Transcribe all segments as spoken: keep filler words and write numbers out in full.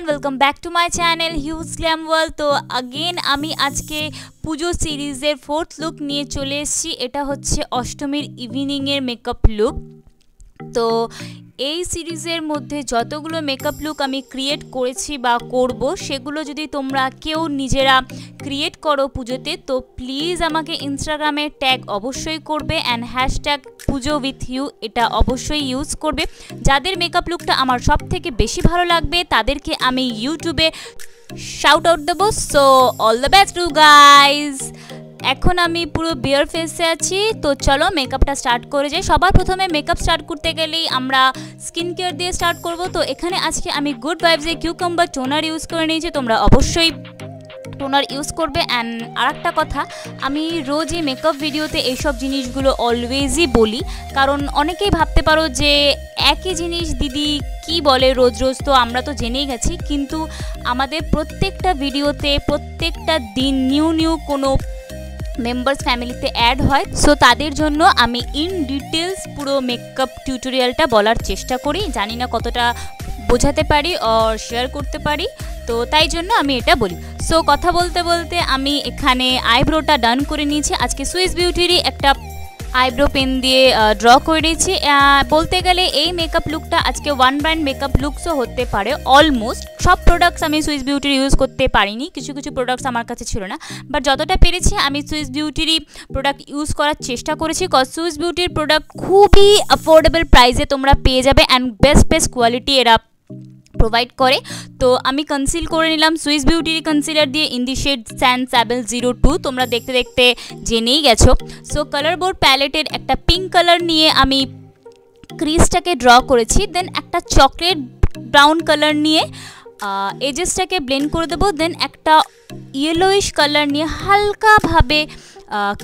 Everyone welcome back to my channel huge glam world. तो again आमी आज के पुजो सीरीज़र फोर्थ लुक निये चले एसेछि। एटा होच्छे अष्टमीर इवनिंगेर मेकअप लुक। तो এই সিরিজের মধ্যে যতগুলো মেকআপ লুক আমি ক্রিয়েট করেছি বা করব সেগুলো যদি তোমরা কেউ নিজেরা ক্রিয়েট করো পুজোতে তো প্লিজ আমাকে ইনস্টাগ্রামে ট্যাগ অবশ্যই করবে and hashtag Puja with you এটা অবশ্যই ইউজ করবে। যাদের মেকআপ লুকটা আমার সবথেকে বেশি ভালো লাগবে তাদেরকে আমি ইউটিউবে শাউট আউট দেবো। So all the best to guys. এখন আমি পুরো বিয়ার ফেসে আছি। তো চলো মেকআপটা স্টার্ট করে যাই। সবার প্রথমে মেকআপ স্টার্ট করতে গেলেই আমরা স্কিন কেয়ার দিয়ে স্টার্ট করব। তো এখানে আজকে আমি গুড ভাইবসে কিউকাম্বার টোনার ইউজ করে নিয়েছি। তোমরা অবশ্যই টোনার ইউজ করবে। অ্যান্ড আর একটা কথা, আমি রোজই মেকআপ ভিডিওতে এইসব জিনিসগুলো অলওয়েজই বলি, কারণ অনেকেই ভাবতে পারো যে একই জিনিস দিদি কি বলে রোজ রোজ, তো আমরা তো জেনেই গেছি, কিন্তু আমাদের প্রত্যেকটা ভিডিওতে প্রত্যেকটা দিন নিউ নিউ কোনো मेम्बार्स फैमिलीते एड है। सो तादेर जोन्नो आमी इन डिटेल्स पुरो मेकअप टिउटोरियलटा बोलार चेष्टा करी। जानी ना कतटा बोझाते पारी और शेयर करते पारी, तो ताई जोन्नो आमी एटा बोली। सो कथा बोलते बोलते आमी एखाने आईब्रोटा डान करे नियेछि। आज के সুইস বিউটির एकटा आईब्रो पेन दिए ड्र करेछि। बोलते गेले एई मेकअप लुकटा आज के वन ब्रैंड मेकअप लुक्सो होते पारे। अलमोस्ट सब प्रोडक्ट्स आमी সুইস বিউটির यूज करते पारिनी, किछु किछु प्रोडक्ट्स आमार काछे छिलो ना, बाट जतटा पेरेछि आमी সুইস বিউটিরই प्रोडक्ट यूज करार चेष्टा करेछि। कज সুইস বিউটির प्रोडक्ट खूबई अफोर्डेबल प्राइसे तोमरा पेये जाबे एंड बेस्ट बेस्ट क्वालिटी एरा प्रोवाइड करे। तो आमी कन्सिल करे निलाम সুইস বিউটির कन्सिलर दिए in the shade sand sable zero two. तोमरा देखते देखते जेनेई गेछो। सो कलर बोर्ड पैलेटेर एकटा पिंक कलर निए आमी क्रिजटाके ड्र करेछि। देन एकटा चकलेट ब्राउन कलर निए एजेसटाके ब्लेंड करे देबो। देन एकटा येलोइश कलर निए हालका भावे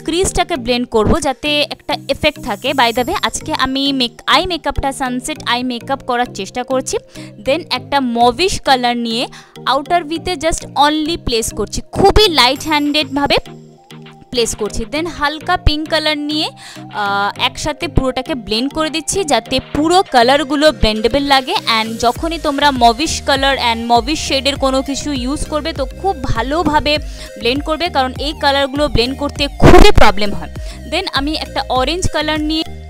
क्रिजटाके ब्लेंड करब जाते एकटा एफेक्ट थाके। बाय द वे आजके आमी मेक आई मेकअपटा सानसेट आई मेकअप करार चेष्टा करछि। देन एकटा मविश कलर निए आउटार भिते जस्ट ओनली प्लेस करछि, खूबई लाइट हैंडेड भावे प्लेस करछि। देन हालका पिंक कलर निए एकसाथे पुरोटाके ब्लेंड करे दिच्छी जाते पुरो कलरगुलो ब्लेंडेबल लागे। एंड जखोनी तोमरा मविश कलर एंड मविश शेडेर कोनो किछु यूज करबे तो खूब भालोभाबे ब्लेंड करबे, कारण एई कलरगुलो ब्लेंड करते खूबई प्रॉब्लेम हय। देन आमी एकटा ऑरेंज कलर निए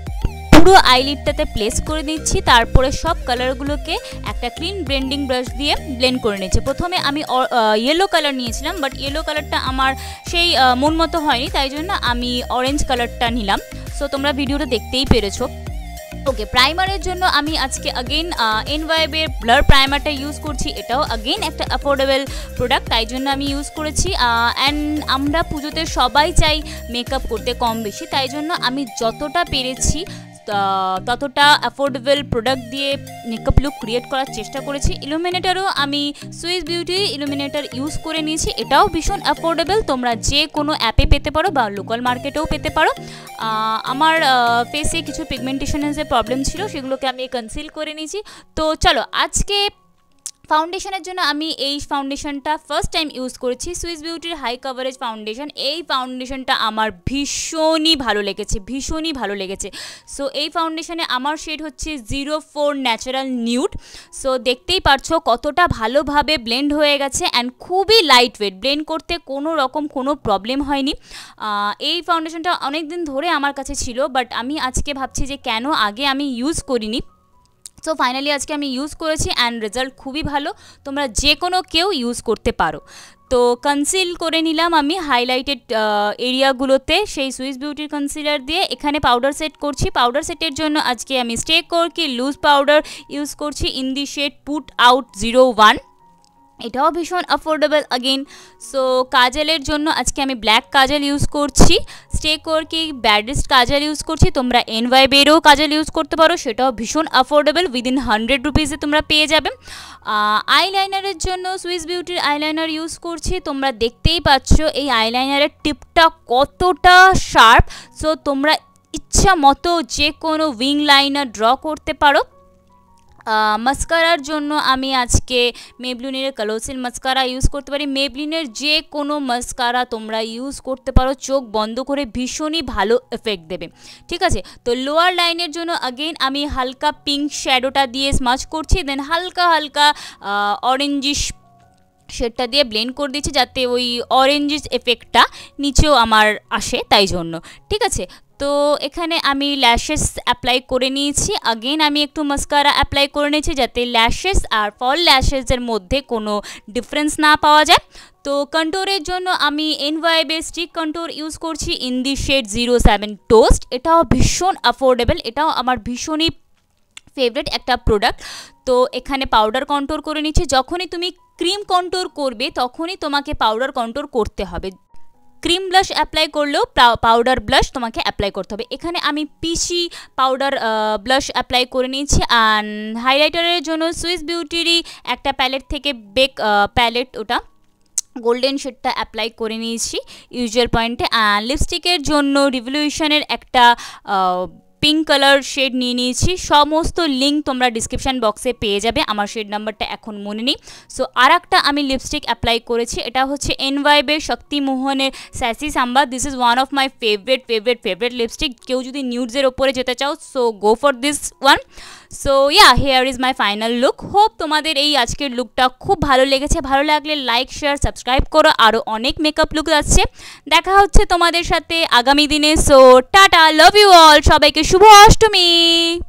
पुरो आईलिडटाते प्लेस करे दिच्छी। तारपरे सब कलरगुलोके एकटा क्लिन ब्लेंडिंग ब्राश दिए ब्लेंड करे निच्छी। प्रथमे आमी येलो कलर नियेछिलाम, बाट येलो कलरटा आमार सेई मन मतो हयनि, ताई जोन्नो आमी ऑरेंज कलरटा निलाम। सो तोमरा भिडियोटा देखतेई पेरेछो। ओके, प्राइमारेर जोन्नो आमी आजके अगेन एनवाई Bae ब्लर प्राइमारटा यूज करछि। एटाओ अगेन एकटा अफोर्डेबल प्रोडक्ट, ताई जोन्नो आमी यूज करेछि। एंड आमरा पुजोते सबाई चाइ मेकआप करते कम बेशी, ताई जोन्नो आमी जतटा पेरेछि ততটা অ্যাফোর্ডেবল প্রোডাক্ট দিয়ে মেকআপ লুক ক্রিয়েট করার চেষ্টা করেছি। ইলুমিনেটরও আমি সুইস বিউটি ইলুমিনেটর ইউজ করে নিয়েছি। এটাও ভীষণ অ্যাফোর্ডেবল, তোমরা যে কোনো অ্যাপে পেতে পারো বা লোকাল মার্কেটেও পেতে পারো। আমার ফেসে কিছু পিগমেন্টেশনের যে প্রবলেম ছিল সেগুলোকে আমি কনসিল করে নিয়েছি। তো চলো আজকে ফাউন্ডেশনের জন্য আমি এই ফাউন্ডেশনটা ফার্স্ট টাইম ইউজ করেছি, সুইস বিউটির হাই কভারেজ ফাউন্ডেশন। এই ফাউন্ডেশনটা আমার ভীষণই ভালো লেগেছে, ভীষণই ভালো লেগেছে। সো এই ফাউন্ডেশনে আমার শেড হচ্ছে zero four natural nude. So দেখতেই পারছো কতটা ভালোভাবে ব্লেন্ড হয়ে গেছে অ্যান্ড খুবই লাইট ওয়েট, ব্লেন্ড করতে কোনো রকম কোনো প্রবলেম হয়নি। এই ফাউন্ডেশনটা অনেক দিন ধরে আমার কাছে ছিল, বাট আমি আজকে ভাবছি যে কেন আগে আমি ইউজ করিনি। সো ফাইনালি আজকে আমি ইউজ করেছি অ্যান্ড রেজাল্ট খুবই ভালো, তোমরা যে কোনো কেউ ইউজ করতে পারো। তো কনসিল করে নিলাম আমি হাইলাইটেড এরিয়াগুলোতে সেই সুইস বিউটির কনসিলার দিয়ে। এখানে পাউডার সেট করছি। পাউডার সেটের জন্য আজকে আমি stay quirky loose powder use করছি in the shade put out zero one. এটাও ভীষণ অ্যাফোর্ডেবল अगेन। সো কাজলের জন্য আজকে আমি ব্ল্যাক কাজল ইউজ করছি, stay quirky baddest kajal use করছি। তোমরা এন ওয়াই Bae এরও কাজল ইউজ করতে পারো, সেটাও ভীষণ অ্যাফোর্ডেবল, উইদিন হান্ড্রেড রুপিসে তোমরা পেয়ে যাবে। আইলাইনারের জন্য সুইস বিউটির আইলাইনার ইউজ করছি। তোমরা দেখতেই পাচ্ছ এই আইলাইনারের টিপটা কতটা শার্প। সো তোমরা ইচ্ছা মতো যে কোনো উইং লাইনার ড্র করতে পারো। মাস্কারার জন্য আমি আজকে মেবলিনের কালোসিল মাস্কারা ইউজ করতে পারি। মেবলিনের যে কোনো মাস্কারা তোমরা ইউজ করতে পারো, চোখ বন্ধ করে ভীষণই ভালো এফেক্ট দেবে। ঠিক আছে, তো লোয়ার লাইনের জন্য अगेन আমি হালকা পিঙ্ক শ্যাডোটা দিয়ে স্মাচ করছি, দেন হালকা হালকা অরেঞ্জিশ शेडटा दिए ब्लेंड कर दीजिए जाते वही ऑरेंजिस एफेक्टा नीचे आमार आशे ताई जोन्नो। ठीक आछे, तो एखाने आमी लैशेस अप्लाई करे निएछि। अगेन आमी एकटू मास्कारा अप्लाई करे निएछि जाते लैशेस आर फल लैशेसर मध्य कोनो डिफरेंस ना पावा जाय। तो कंटूरेर जोन्नो आमी NY Bae stick contour use करछि in the shade zero seven toast. एटाओ भीषण अफोर्डेबल, एटाओ आमार भीषणई फेवरेट एक प्रोडक्ट। तो एखाने पाउडार कंटूर करे निएछि। जखोनी तुमी क्रीम कंटूर करबे तखोनी तोमाके पाउडार कंटूर करते हबे। क्रीम ब्लाश अप्लाई करलेও पाउडार ब्लाश तोमाके अप्लाई करते हबे। एखाने आमी पिशी पाउडार ब्लाश अप्लाई करे निएछि। एंड हाइलाइटारेर जोन्नो सुइस बिउटिरी एकटा पैलेट थेके बेक पैलेट ओटा गोल्डन शेडटा अप्लाई करे निएछि यूजुअल पॉइंटे। एंड लिपस्टिकेर जोन्नो रिवोल्यूशनेर एकटा पिंक कलर शेड निये निएछि। समस्त लिंक तोमरा डिस्क्रिप्शन बक्से पेये जाबे, आमार शेड नम्बरटा एखोन मने नेई। सो आरेकटा आमी लिपस्टिक अप्लाई करेछि, एटा होच्छे एनवाई बे शक्ति मोहनेर sassy samba. This is one of my favourite favourite favourite lipstick. केउ जोदि न्यूड्सের ओपरे जेते चाओ सो गो for this one. So yeah here is my final look. Hope तोमादेर एई आजकेर लुकटा खूब भालो लेगेछे। भालो लागले लाइक शेयर सबस्क्राइब करो। आरो अनेक मेकअप लुक आछे, देखा होच्छे तोमादेर साथे आगामी दिने। सो टाटा, लाभ यू ऑल। सबाइके Shubh Ashtami.